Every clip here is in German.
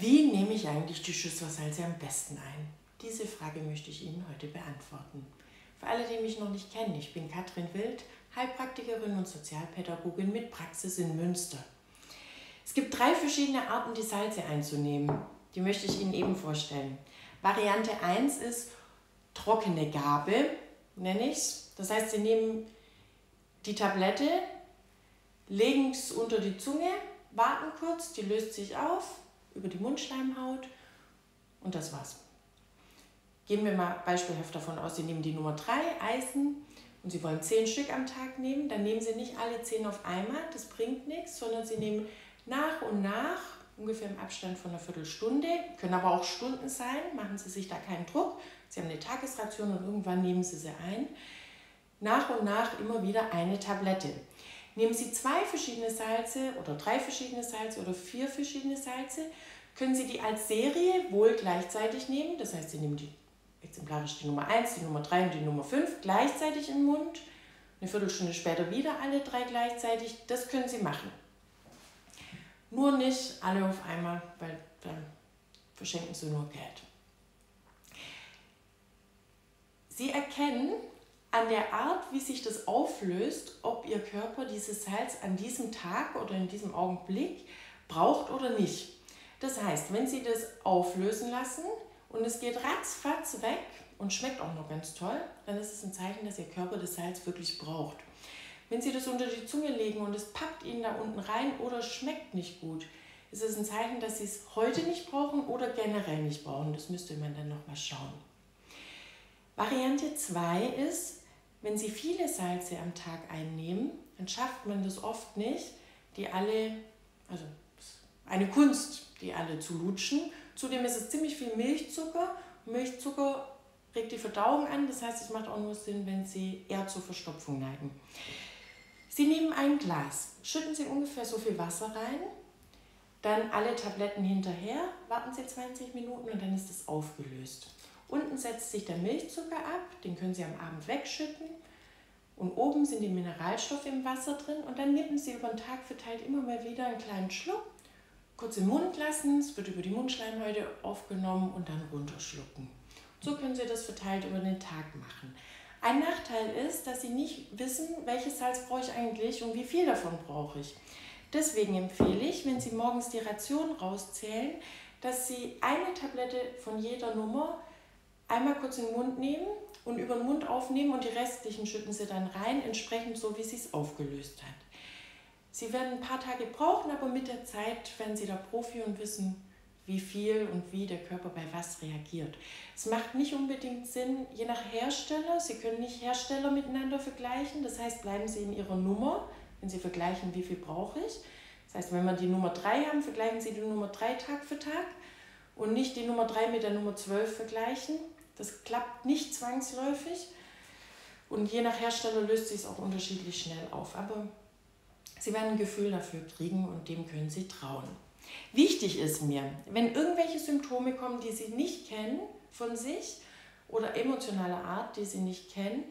Wie nehme ich eigentlich die Schüßler-Salze am besten ein? Diese Frage möchte ich Ihnen heute beantworten. Für alle, die mich noch nicht kennen, ich bin Katrin Wild, Heilpraktikerin und Sozialpädagogin mit Praxis in Münster. Es gibt drei verschiedene Arten, die Salze einzunehmen. Die möchte ich Ihnen eben vorstellen. Variante 1 ist trockene Gabe, nenne ich es. Das heißt, Sie nehmen die Tablette, legen es unter die Zunge, warten kurz, die löst sich auf über die Mundschleimhaut und das war's. Gehen wir mal beispielhaft davon aus, Sie nehmen die Nummer 3, Eisen, und Sie wollen 10 Stück am Tag nehmen, dann nehmen Sie nicht alle 10 auf einmal, das bringt nichts, sondern Sie nehmen nach und nach, ungefähr im Abstand von einer Viertelstunde, können aber auch Stunden sein, machen Sie sich da keinen Druck, Sie haben eine Tagesration und irgendwann nehmen Sie sie ein. Nach und nach immer wieder eine Tablette. Nehmen Sie 2 verschiedene Salze oder 3 verschiedene Salze oder 4 verschiedene Salze, können Sie die als Serie wohl gleichzeitig nehmen, das heißt, Sie nehmen die exemplarisch die Nummer 1, die Nummer 3 und die Nummer 5 gleichzeitig in den Mund, eine Viertelstunde später wieder alle 3 gleichzeitig, das können Sie machen. Nur nicht alle auf einmal, weil dann verschenken Sie nur Geld. Sie erkennen an der Art, wie sich das auflöst, ob Ihr Körper dieses Salz an diesem Tag oder in diesem Augenblick braucht oder nicht. Das heißt, wenn Sie das auflösen lassen und es geht ratzfatz weg und schmeckt auch noch ganz toll, dann ist es ein Zeichen, dass Ihr Körper das Salz wirklich braucht. Wenn Sie das unter die Zunge legen und es packt Ihnen da unten rein oder schmeckt nicht gut, ist es ein Zeichen, dass Sie es heute nicht brauchen oder generell nicht brauchen. Das müsste man dann nochmal schauen. Variante 2 ist, wenn Sie viele Salze am Tag einnehmen, dann schafft man das oft nicht, die alle, also eine Kunst, die alle zu lutschen. Zudem ist es ziemlich viel Milchzucker. Milchzucker regt die Verdauung an, das heißt, es macht auch nur Sinn, wenn Sie eher zur Verstopfung neigen. Sie nehmen ein Glas, schütten Sie ungefähr so viel Wasser rein, dann alle Tabletten hinterher, warten Sie 20 Minuten und dann ist es aufgelöst. Unten setzt sich der Milchzucker ab, den können Sie am Abend wegschütten und oben sind die Mineralstoffe im Wasser drin und dann nippen Sie über den Tag verteilt immer mal wieder einen kleinen Schluck, kurz im Mund lassen, es wird über die Mundschleimhaut aufgenommen und dann runterschlucken. So können Sie das verteilt über den Tag machen. Ein Nachteil ist, dass Sie nicht wissen, welches Salz brauche ich eigentlich und wie viel davon brauche ich. Deswegen empfehle ich, wenn Sie morgens die Ration rauszählen, dass Sie eine Tablette von jeder Nummer einmal kurz in den Mund nehmen und über den Mund aufnehmen und die restlichen schütten Sie dann rein, entsprechend so, wie sie es aufgelöst hat. Sie werden ein paar Tage brauchen, aber mit der Zeit werden Sie da Profi und wissen, wie viel und wie der Körper bei was reagiert. Es macht nicht unbedingt Sinn, je nach Hersteller, Sie können nicht Hersteller miteinander vergleichen, das heißt, bleiben Sie in Ihrer Nummer, wenn Sie vergleichen, wie viel brauche ich. Das heißt, wenn wir die Nummer 3 haben, vergleichen Sie die Nummer 3 Tag für Tag und nicht die Nummer 3 mit der Nummer 12 vergleichen. Das klappt nicht zwangsläufig und je nach Hersteller löst sich es auch unterschiedlich schnell auf. Aber Sie werden ein Gefühl dafür kriegen und dem können Sie trauen. Wichtig ist mir, wenn irgendwelche Symptome kommen, die Sie nicht kennen von sich oder emotionaler Art, die Sie nicht kennen,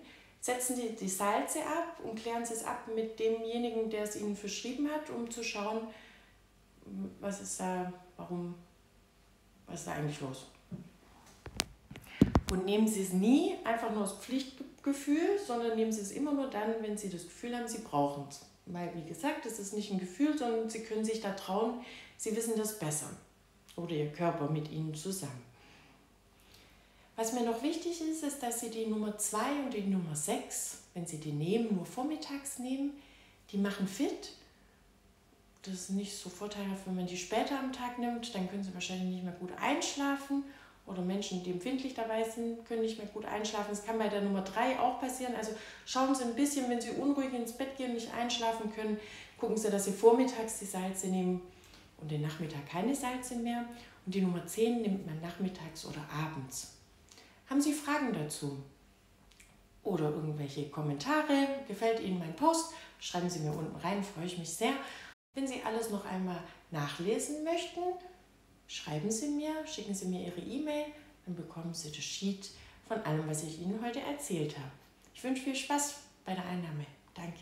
setzen Sie die Salze ab und klären Sie es ab mit demjenigen, der es Ihnen verschrieben hat, um zu schauen, was ist da, warum, was ist da eigentlich los. Und nehmen Sie es nie einfach nur aus Pflichtgefühl, sondern nehmen Sie es immer nur dann, wenn Sie das Gefühl haben, Sie brauchen es. Weil, wie gesagt, es ist nicht ein Gefühl, sondern Sie können sich da trauen, Sie wissen das besser. Oder Ihr Körper mit Ihnen zusammen. Was mir noch wichtig ist, ist, dass Sie die Nummer 2 und die Nummer 6, wenn Sie die nehmen, nur vormittags nehmen, die machen fit. Das ist nicht so vorteilhaft, wenn man die später am Tag nimmt, dann können Sie wahrscheinlich nicht mehr gut einschlafen. Oder Menschen, die empfindlich dabei sind, können nicht mehr gut einschlafen. Das kann bei der Nummer 3 auch passieren. Also schauen Sie ein bisschen, wenn Sie unruhig ins Bett gehen und nicht einschlafen können, gucken Sie, dass Sie vormittags die Salze nehmen und den Nachmittag keine Salze mehr. Und die Nummer 10 nimmt man nachmittags oder abends. Haben Sie Fragen dazu? Oder irgendwelche Kommentare? Gefällt Ihnen mein Post? Schreiben Sie mir unten rein, freue ich mich sehr. Wenn Sie alles noch einmal nachlesen möchten, schreiben Sie mir, schicken Sie mir Ihre E-Mail, dann bekommen Sie das Sheet von allem, was ich Ihnen heute erzählt habe. Ich wünsche viel Spaß bei der Einnahme. Danke.